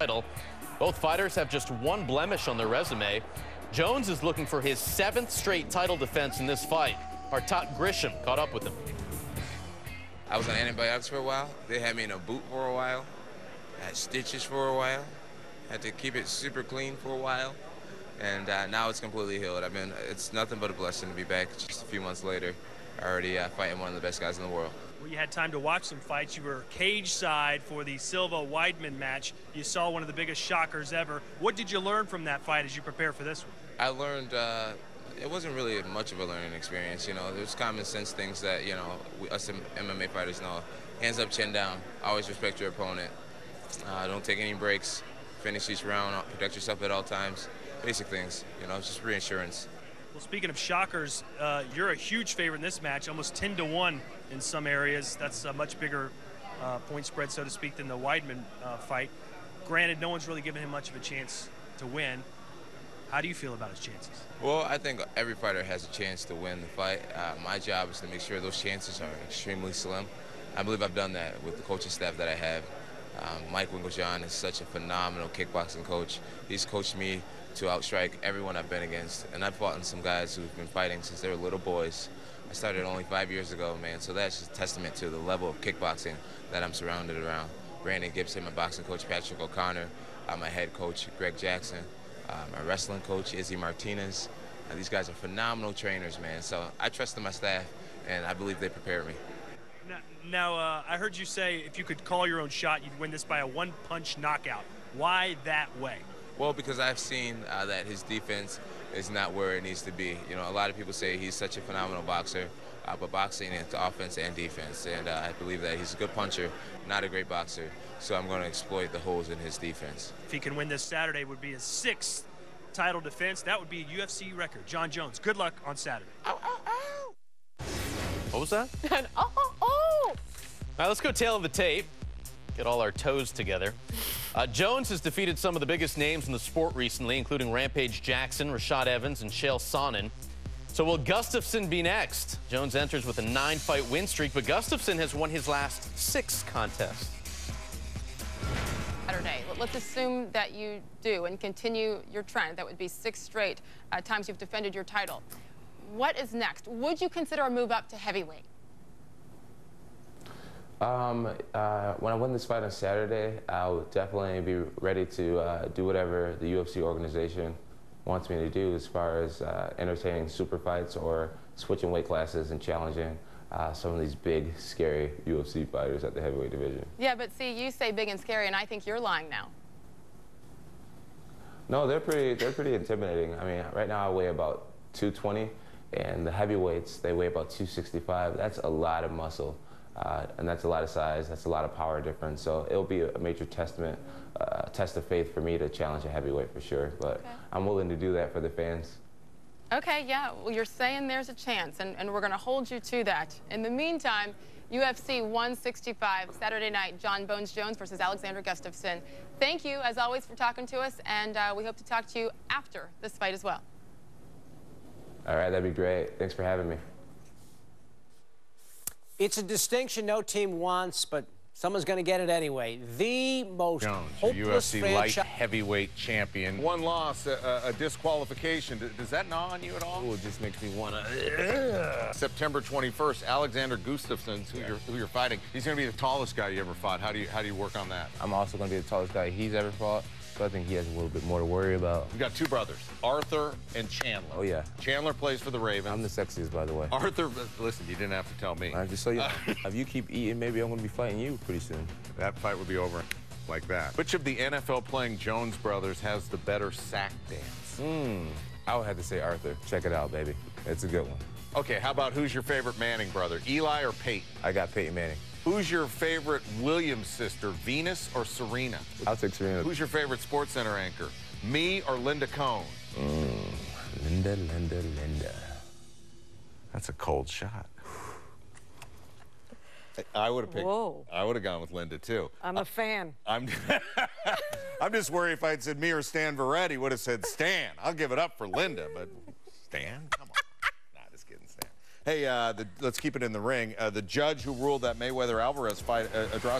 title. Both fighters have just one blemish on their resume. Jones is looking for his 7th straight title defense in this fight. Arttak Grisham caught up with him. I was on antibiotics for a while. They had me in a boot for a while. I had stitches for a while. I had to keep it super clean for a while. And now it's completely healed. I mean, it's nothing but a blessing to be back just a few months later, already fighting one of the best guys in the world. Well, you had time to watch some fights. You were cage side for the Silva Weidman match. You saw one of the biggest shockers ever. What did you learn from that fight as you prepare for this one? I learned it wasn't really much of a learning experience. You know, there's common sense things that, you know, us MMA fighters know. Hands up, chin down. Always respect your opponent. Don't take any breaks. Finish each round. Protect yourself at all times. Basic things, you know, just reinsurance. Well, speaking of shockers, you're a huge favorite in this match, almost 10-1 in some areas. That's a much bigger point spread, so to speak, than the Weidman fight. Granted, no one's really given him much of a chance to win. How do you feel about his chances? Well, I think every fighter has a chance to win the fight. My job is to make sure those chances are extremely slim. I believe I've done that with the coaching staff that I have. Mike Winkeljohn is such a phenomenal kickboxing coach. He's coached me to outstrike everyone I've been against, and I've fought in some guys who've been fighting since they were little boys. I started only 5 years ago, man, so that's just a testament to the level of kickboxing that I'm surrounded around. Brandon Gibson, my boxing coach, Patrick O'Connor, my head coach, Greg Jackson, my wrestling coach, Izzy Martinez. These guys are phenomenal trainers, man, so I trust my staff, and I believe they prepare me. Now, I heard you say if you could call your own shot, you'd win this by a one-punch knockout. Why that way? Well, because I've seen that his defense is not where it needs to be. You know, a lot of people say he's such a phenomenal boxer, but boxing is offense and defense, and I believe that he's a good puncher, not a great boxer, so I'm going to exploit the holes in his defense. If he can win this Saturday, it would be his 6th title defense. That would be a UFC record. John Jones, good luck on Saturday. Ow, ow, ow. What was that? Oh, oh, oh. All right, let's go tail of the tape. Get all our toes together. Jones has defeated some of the biggest names in the sport recently, including Rampage Jackson, Rashad Evans, and Chael Sonnen. So will Gustafsson be next? Jones enters with a 9-fight win streak, but Gustafsson has won his last 6 contests. Saturday. Let's assume that you do and continue your trend. That would be 6 straight times you've defended your title. What is next? Would you consider a move up to heavyweight? When I win this fight on Saturday, I'll definitely be ready to do whatever the UFC organization wants me to do as far as entertaining super fights or switching weight classes and challenging some of these big, scary UFC fighters at the heavyweight division. Yeah, but see, you say big and scary, and I think you're lying now. No, they're pretty intimidating. I mean, right now I weigh about 220. And the heavyweights, they weigh about 265. That's a lot of muscle, and that's a lot of size. That's a lot of power difference. So it'll be a major testament, test of faith for me to challenge a heavyweight for sure. But okay, I'm willing to do that for the fans. Okay, yeah, well, you're saying there's a chance, and we're going to hold you to that. In the meantime, UFC 165, Saturday night, John Bones Jones versus Alexander Gustafsson. Thank you, as always, for talking to us, and we hope to talk to you after this fight as well. All right, that'd be great. Thanks for having me. It's a distinction no team wants, but someone's going to get it anyway. The most Jones, hopeless UFC light heavyweight champion. One loss, a disqualification. Does that gnaw on you at all? Ooh, it just makes me want to... September 21st, Alexander Gustafsson, who you're fighting. He's going to be the tallest guy you ever fought. How do you work on that? I'm also going to be the tallest guy he's ever fought. So I think he has a little bit more to worry about. We've got 2 brothers, Arthur and Chandler. Oh, yeah. Chandler plays for the Ravens. I'm the sexiest, by the way. Arthur, listen, you didn't have to tell me. Just so you know, if you keep eating, maybe I'm going to be fighting you pretty soon. That fight will be over like that. Which of the NFL-playing Jones brothers has the better sack dance? I would have to say Arthur. Check it out, baby. It's a good one. Okay, how about who's your favorite Manning brother, Eli or Peyton? I got Peyton Manning. Who's your favorite Williams sister, Venus or Serena? I'll take Serena. Who's your favorite SportsCenter anchor, me or Linda Cohn? Linda. That's a cold shot. I would have picked. Whoa. I would have gone with Linda too. I'm a fan. I'm just worried if I'd said me or Stan Veretti, would have said Stan. I'll give it up for Linda, but Stan, come on. Hey, let's keep it in the ring. The judge who ruled that Mayweather-Alvarez fight a draw.